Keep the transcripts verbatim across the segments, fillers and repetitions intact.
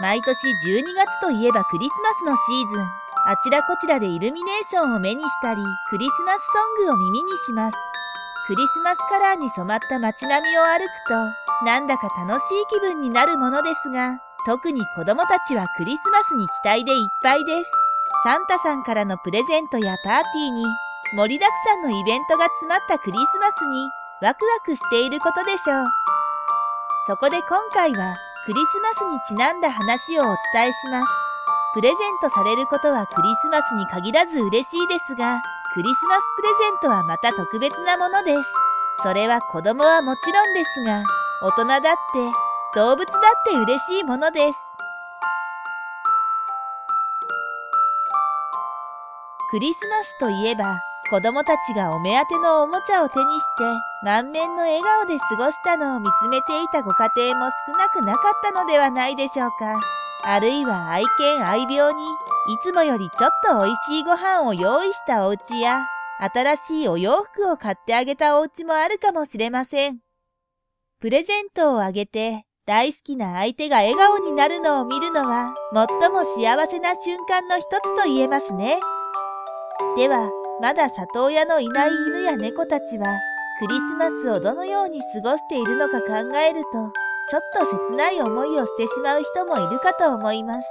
毎年じゅうにがつといえばクリスマスのシーズン、あちらこちらでイルミネーションを目にしたり、クリスマスソングを耳にします。クリスマスカラーに染まった街並みを歩くと、なんだか楽しい気分になるものですが、特に子供たちはクリスマスに期待でいっぱいです。サンタさんからのプレゼントやパーティーに、盛りだくさんのイベントが詰まったクリスマスに、ワクワクしていることでしょう。そこで今回は、クリスマスにちなんだ話をお伝えします。プレゼントされることはクリスマスに限らず嬉しいですが、クリスマスプレゼントはまた特別なものです。それは子供はもちろんですが、大人だって、動物だって嬉しいものです。クリスマスといえば、子供たちがお目当てのおもちゃを手にして、満面の笑顔で過ごしたのを見つめていたご家庭も少なくなかったのではないでしょうか。あるいは愛犬愛猫に、いつもよりちょっと美味しいご飯を用意したお家や、新しいお洋服を買ってあげたお家もあるかもしれません。プレゼントをあげて、大好きな相手が笑顔になるのを見るのは、最も幸せな瞬間の一つと言えますね。では、まだ里親のいない犬や猫たちは、クリスマスをどのように過ごしているのか考えると、ちょっと切ない思いをしてしまう人もいるかと思います。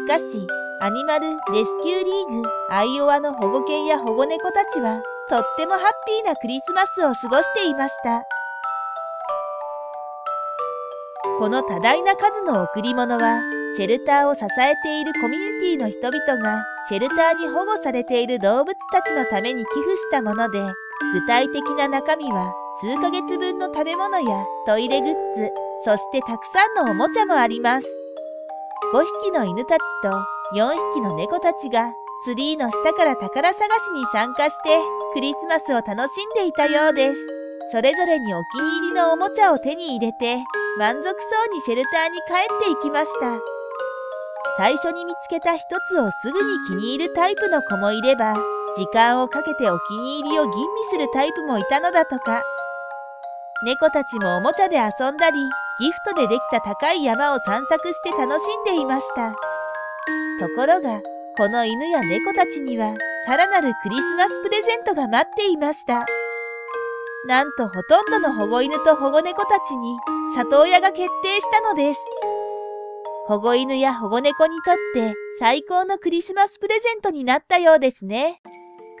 しかし、アニマル・レスキューリーグ、アイオワの保護犬や保護猫たちは、とってもハッピーなクリスマスを過ごしていました。この多大な数の贈り物は、シェルターを支えているコミュニティの人々が、シェルターに保護されている動物たちのために寄付したもので、具体的な中身は、数ヶ月分の食べ物やトイレグッズ、そしてたくさんのおもちゃもあります。ごひきの犬たちとよんひきの猫たちが、ツリーの下から宝探しに参加して、クリスマスを楽しんでいたようです。それぞれにお気に入りのおもちゃを手に入れて、満足そうにシェルターに帰っていきました。最初に見つけた一つをすぐに気に入るタイプの子もいれば、時間をかけてお気に入りを吟味するタイプもいたのだとか。猫たちもおもちゃで遊んだり、ギフトでできた高い山を散策して楽しんでいました。ところが、この犬や猫たちには、さらなるクリスマスプレゼントが待っていました。なんとほとんどの保護犬と保護猫たちに、里親が決定したのです。保護犬や保護猫にとって最高のクリスマスプレゼントになったようですね。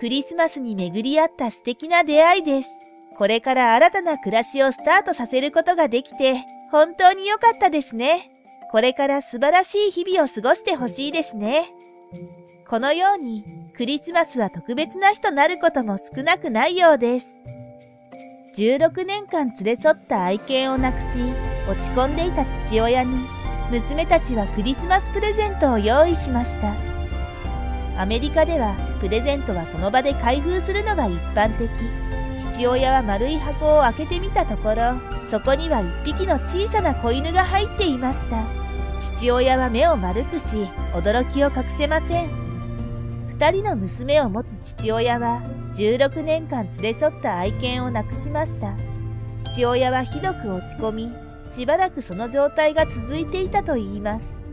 クリスマスに巡り合った素敵な出会いです。これから新たな暮らしをスタートさせることができて本当に良かったですね。これから素晴らしい日々を過ごしてほしいですね。このようにクリスマスは特別な日となることも少なくないようです。じゅうろくねんかん連れ添った愛犬を亡くし、落ち込んでいた父親に、娘たちはクリスマスプレゼントを用意しました。アメリカでは、プレゼントはその場で開封するのが一般的。父親は丸い箱を開けてみたところ、そこにはいっぴきの小さな子犬が入っていました。父親は目を丸くし、驚きを隠せません。二人の娘を持つ父親は、じゅうろくねんかん連れ添った愛犬を亡くしました。父親はひどく落ち込み、しばらくその状態が続いていたといいます。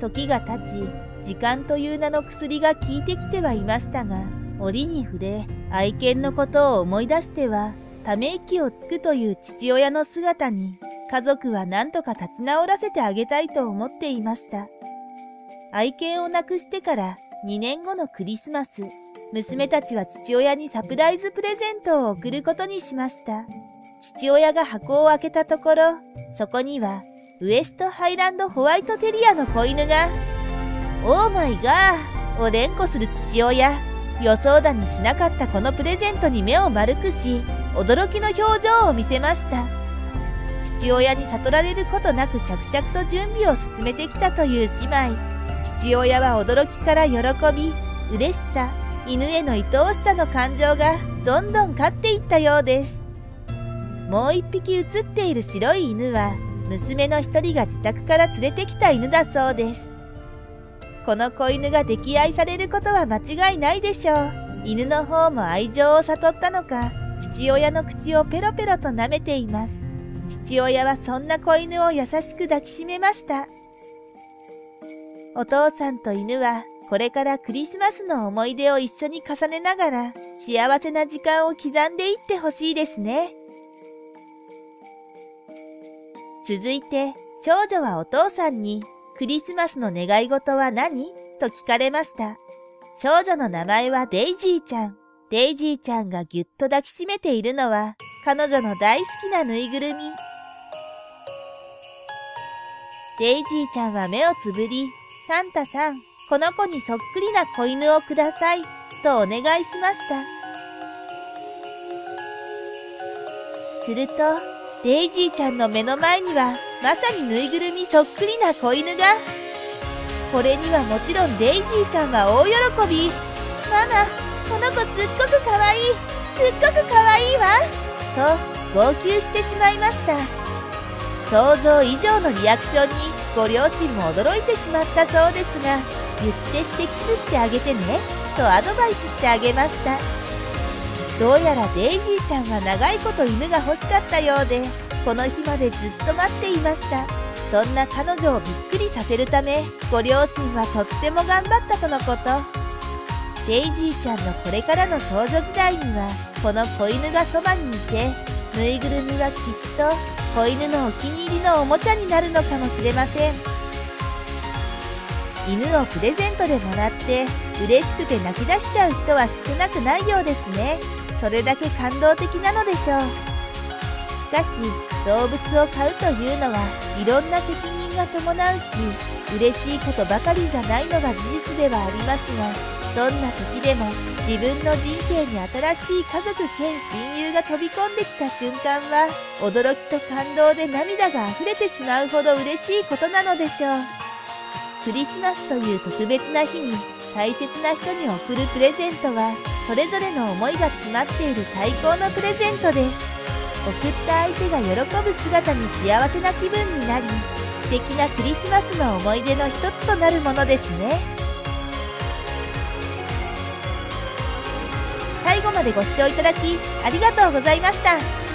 時が経ち、時間という名の薬が効いてきてはいましたが、折に触れ、愛犬のことを思い出しては、ため息をつくという父親の姿に、家族は何とか立ち直らせてあげたいと思っていました。愛犬を亡くしてからにねんごのクリスマス、娘たちは父親にサプライズプレゼントを贈ることにしました。父親が箱を開けたところ、そこには、ウエストハイランドホワイトテリアの子犬が、オーマイガー、お連呼する父親。予想だにしなかったこのプレゼントに目を丸くし、驚きの表情を見せました。父親に悟られることなく着々と準備を進めてきたという姉妹。父親は驚きから喜び、嬉しさ、犬への愛おしさの感情がどんどん勝っていったようです。もう一匹写っている白い犬は、娘の一人が自宅から連れてきた犬だそうです。この子犬が溺愛されることは間違いないでしょう。犬の方も愛情を悟ったのか、父親の口をペロペロと舐めています。父親はそんな子犬を優しく抱きしめました。お父さんと犬はこれからクリスマスの思い出を一緒に重ねながら幸せな時間を刻んでいってほしいですね。続いて少女はお父さんにクリスマスの願い事は何？と聞かれました。少女の名前はデイジーちゃん。デイジーちゃんがぎゅっと抱きしめているのは彼女の大好きなぬいぐるみ。デイジーちゃんは目をつぶり、サンタさん、この子にそっくりな子犬をください、とお願いしました。すると、デイジーちゃんの目の前にはまさにぬいぐるみそっくりな子犬が。これにはもちろんデイジーちゃんは大喜び。ママ、この子すっごくかわいい、すっごくかわいいわ、と号泣してしまいました。想像以上のリアクションにご両親も驚いてしまったそうですが、言ってしてキスしてあげてね、とアドバイスしてあげました。どうやらデイジーちゃんは長いこと犬が欲しかったようで、この日までずっと待っていました。そんな彼女をびっくりさせるため、ご両親はとっても頑張ったとのこと。デイジーちゃんのこれからの少女時代にはこの子犬がそばにいて、ぬいぐるみはきっと子犬のお気に入りのおもちゃになるのかもしれません。犬をプレゼントでもらって嬉しくて泣き出しちゃう人は少なくないようですね。それだけ感動的なのでしょう。しかし動物を飼うというのはいろんな責任が伴うし、嬉しいことばかりじゃないのが事実ではありますが、どんな時でも自分の人生に新しい家族兼親友が飛び込んできた瞬間は、驚きと感動で涙が溢れてしまうほど嬉しいことなのでしょう。クリスマスという特別な日に大切な人に贈るプレゼントは、それぞれの思いが詰まっている最高のプレゼントです。送った相手が喜ぶ姿に幸せな気分になり、素敵なクリスマスの思い出の一つとなるものですね。最後までご視聴いただきありがとうございました。